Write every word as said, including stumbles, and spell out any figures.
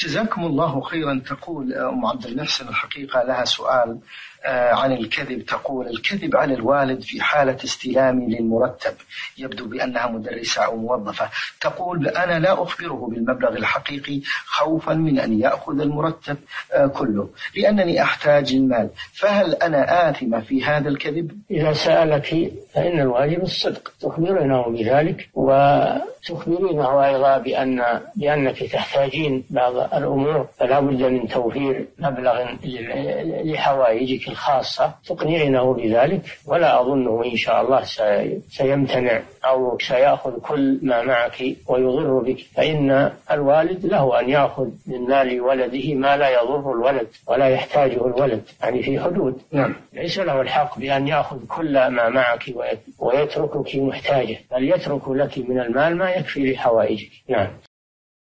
جزاكم الله خيرا. تقول أم عبد المحسن الحقيقة لها سؤال عن الكذب، تقول الكذب على الوالد في حالة استلامي للمرتب، يبدو بأنها مدرسة أو موظفة، تقول أنا لا أخبره بالمبلغ الحقيقي خوفا من أن يأخذ المرتب كله لأنني أحتاج المال، فهل أنا آثمة في هذا الكذب؟ إذا سألك فإن الواجب الصدق، تخبرينه بذلك وتخبرينه أيضا بأن بأنك تحتاجين بعض الأمور فلا بد من توفير مبلغ لحوائجك الخاصة، تقنعينه بذلك، ولا أظنه إن شاء الله سيمتنع أو سيأخذ كل ما معك ويضر بك، فإن الوالد له أن يأخذ من مال ولده ما لا يضر الولد ولا يحتاجه الولد، يعني في حدود. نعم، ليس له الحق بأن يأخذ كل ما معك ويتركك محتاجة، بل يترك لك من المال ما يكفي لحوائجك. نعم.